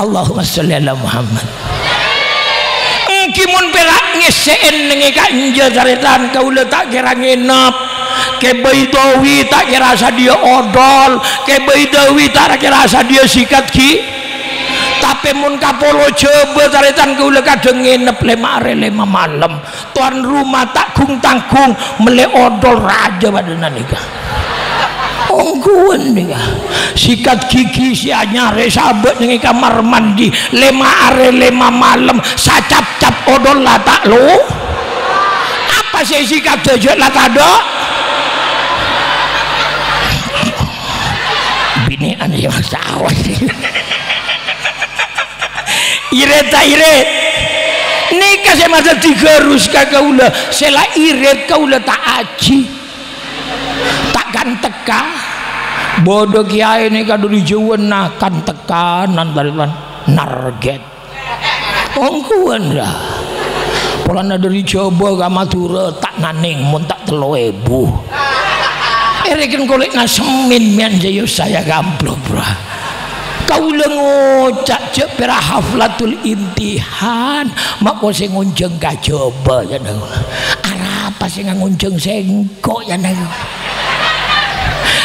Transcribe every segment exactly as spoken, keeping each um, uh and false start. Allahumma sholli ala Muhammad. Engki mun pelak ngeseen nengi kanje saretan kaula tak kira nginep. Ke Baidawi tak kira rasa dia odol, ke Baidawi tak kira rasa dia sikat ki. Tapi mun kapolo jebe saretan kaula kadang nginep lima are lima malam. Tuan rumah tak kung tangkung mele odol raja badana nikah. Ongkuan nih sikat gigi si anyare sabet nengi kamar mandi lema are lema malam sacap cap odol lah tak lo apa sih sikat jejak lah tado bini aneh masa awas iret tak iret nikah saya masa tiga rus kaula sela iret kaula tak aji kan teka bodoh kiai ini kado dijuwenakan tekanan dari narget ongkuan lah polana dari Jawa ke Madura tak naning mun tak telo ebu erekin golek nasemin mian jayu saya gamblok bro kaula ngocak je pira haflatul intihan mako sing ngunjeng ka Jawa ya nang arep sing ngunjeng sengkok ya nang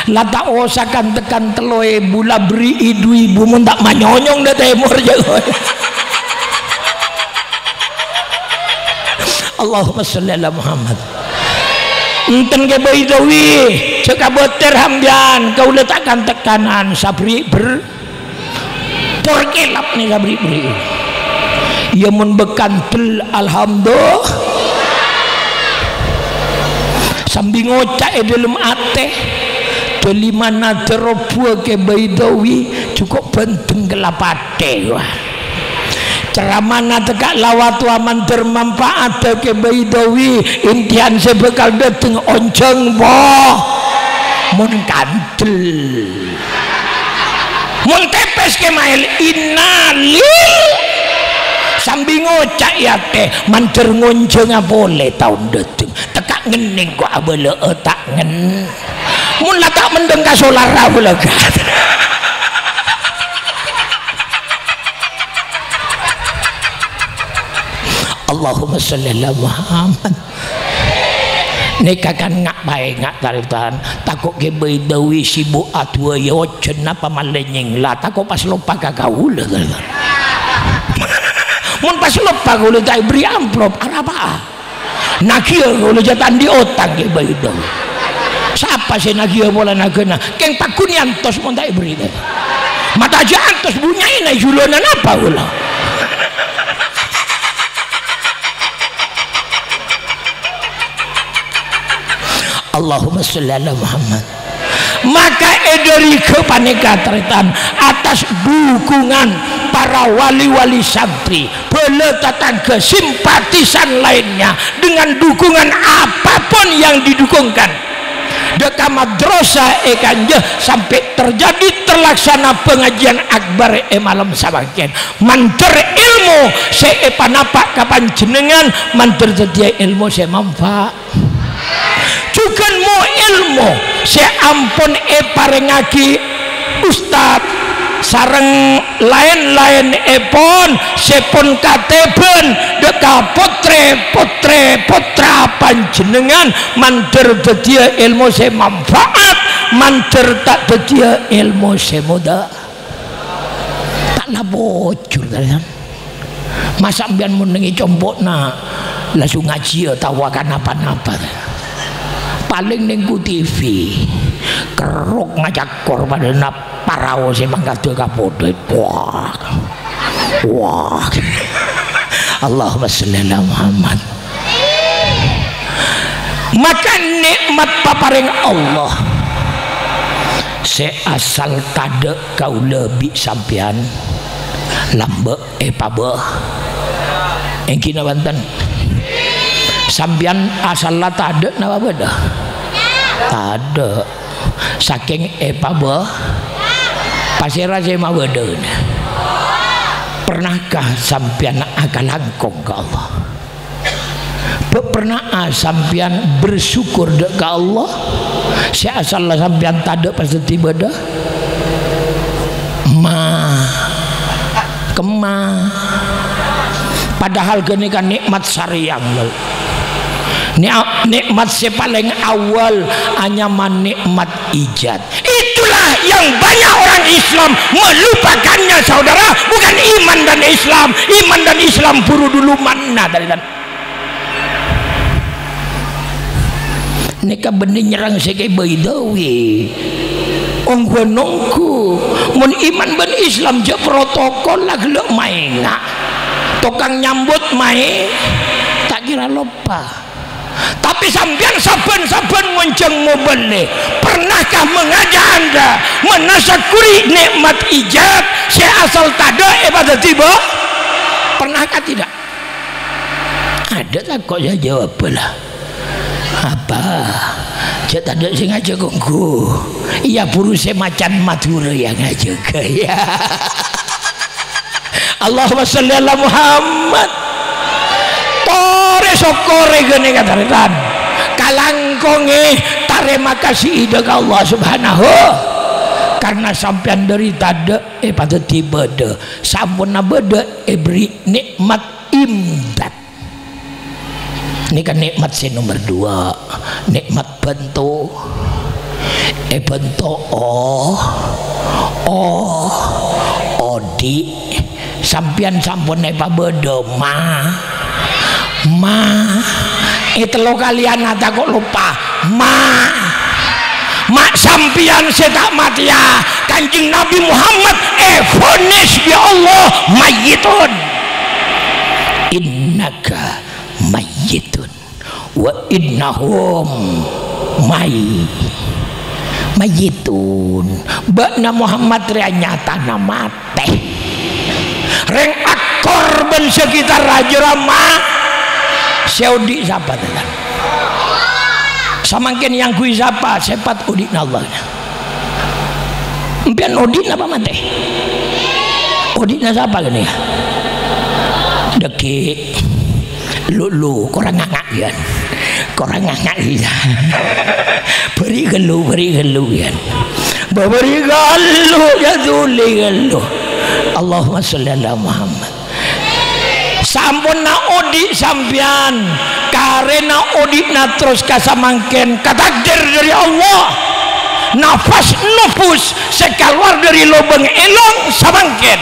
lata osakan tekan teloe bula beri idu ibu mun tak manyonyong de temur jago. Allahumma sholli ala Muhammad. Enten ke Baidawi sekaboter hamdan kau letakkan tekanan sabri ber porkelap nih sabri beri ya mun bekan bel alhamdulillah sambil ngocak edulum ateh kelima naderobua ke Baidawi cukup benteng kelapate wah ceramana tegak lawatu aman bermanfaat ke Baidawi intian sebekal dateng onjeng boh mun kandel mun tepes kemail innalil sambil ngocak ya teh manter ngonjengnya boleh tahun dateng tegak ngening kok abele otak ngen mula tak mendengkak solar pula kat Allahumma sholli ala Muhammad nikah kan ngak baik ngak taritan takut ke Baidawi sibuk atwa yocen apa malenying lah takut pas lupa kakau lah mun pas lupa kalau tak beri amplop apa nakir kalau jatan di otak ke Baidawi siapa sih nagia bola nagena keng pakunian tos pun tak berita mata jahat tos bunyain naik julonan apa ulah Allahumma sholli ala Muhammad maka edori kepanika teritan atas dukungan para wali-wali santri beletatan kesimpatisan lainnya dengan dukungan apapun yang didukungkan dekat madrasah ekanjeh sampai terjadi terlaksana pengajian akbar e malam sabaken manter ilmu saya panapak kapan jenengan manter setia ilmu saya manfaat juga mau ilmu saya ampun e parengaki ustad sareng lain-lain epon sepon kateben deka potre potre potra panjenengan manter betia ilmu se manfaat manter tak betia ilmu se muda tak lah bocor masa ambian menengi combok na langsung ngaji tawakan apa-apa paling nengku T V keruk ngajak korban nap parau sih mangkatu kapodo wah wah Allahumma sholli ala Muhammad maka nikmat paparing Allah se asal kade kau lebih sampean lambe eh pabeh engki na banten sampean asal la tade napa beda tade saking eh pabeh pasera saya mau berdua. Pernahkah sampean akan langkong ke Allah? Pernah sampean bersyukur dek ke Allah? Saya asallah sampean tade pas tiba dah. Ma kemah. Padahal gini kan nikmat sariang loh. Nikmat si paling awal anyaman nikmat ijad. Itulah yang banyak orang Islam melupakannya, saudara. Bukan iman dan Islam. Iman dan Islam buru dulu mana tadi kan. Nika benih nyerang sekai Baidawi. Ong benongku mun iman ben Islam je protokol lah gelek mainak. Tukang nyambut main tak kira lupa. Tapi sampean saben-saben menceng mobile, pernahkah mengajak anda menasakuri nikmat ijab saya asal tada ibadah tiba? Pernahkah tidak? Ada tak kok saya jawab lah. Apa? Saya tadi sengaja kongku. Iya buru saya macan Madura yang ngajak ya. Allahumma sholli ala Muhammad. Sokore gene katakan kalangkonge terima kasih ide Allah subhanahu karena sampean dari tade eh pada tiba de sampun nabede eh beri nikmat imdad. Ini kan nikmat si nomor dua, nikmat bentuk eh bentuk oh oh odi sampean sampun eh pabede mah ma itu lo kalian ada kok lupa ma mak sampian setak mati ya kanjeng Nabi Muhammad eh fonis ya Allah mayyitun innaka mayyitun wa innahum may mayyitun bakna Muhammad rianya tanah mate reng akor ben sekitar rajurama Saudi siapa tenan? Samakin yang kui siapa? Sepat udin Allah. Mpian udin apa mate? Udin siapa gini? Deki lulu kurang ngangak ya, kurang ngangak ya. Beri gelu, beri gelu ya. Beri gelu ya tuli gelu. Allahumma sholli ala Muhammad. Sampun na odik sampian karena odik na terus kasamangken katakdir dari Allah nafas nufus sekeluar dari lubang elong samangken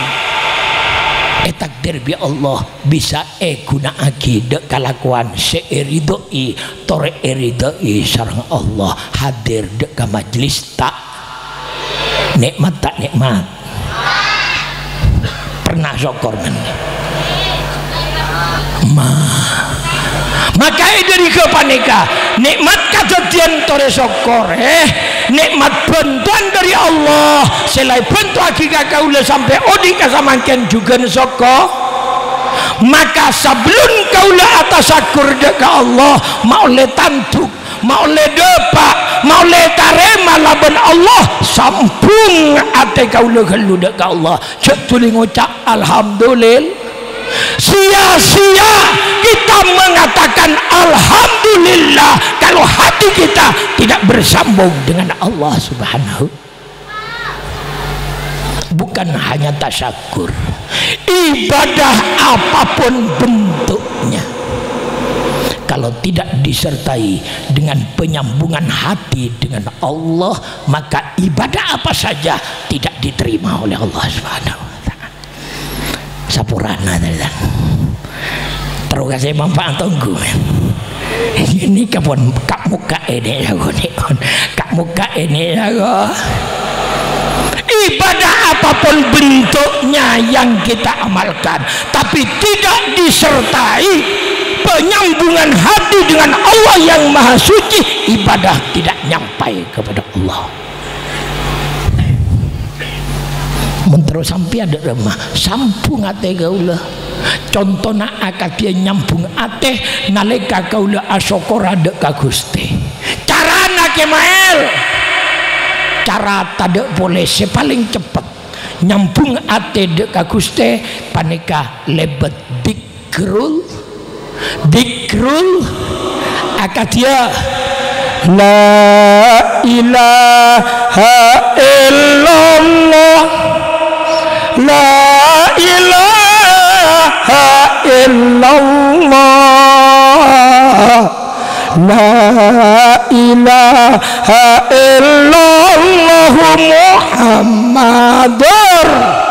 etakdir bi Allah bisa e guna akidah kalakuan seiridoi tore eridoi sarang Allah hadir deka majlis tak nikmat tak nikmat pernah syukur men Ma. Makanya dari kepanika nikmat kejadian tore sokor eh nikmat bantuan dari Allah selai bentu akikah kaulah sampai odi kasamangken juga nesoko maka sebelum kaulah atas akur deka Allah maule tantuk maule depak maule tarema laban Allah sambung ate kaulah gelu deka Allah cek tuli ngucap alhamdulillah. Sia-sia kita mengatakan alhamdulillah kalau hati kita tidak bersambung dengan Allah subhanahu. Bukan hanya tasyakur, ibadah apapun bentuknya kalau tidak disertai dengan penyambungan hati dengan Allah maka ibadah apa saja tidak diterima oleh Allah subhanahu. Sapurana tenan. Terus kasih manfaat tunggu. Ini kapon kak muka ini ya kak muka ini ya ibadah apapun bentuknya yang kita amalkan tapi tidak disertai penyambungan hati dengan Allah yang maha suci ibadah tidak nyampai kepada Allah. Menterus sampai ada remah sampung ate gaula contohna akad dia nyambung ate nalika gaula asokora dek ka Gusti carana kemael cara tade boleh paling cepat nyambung ate dek ka Gusti panika lebet dikrul dikrul akad dia la ilaha illallah La ilaha La ilaha illallah Muhammadur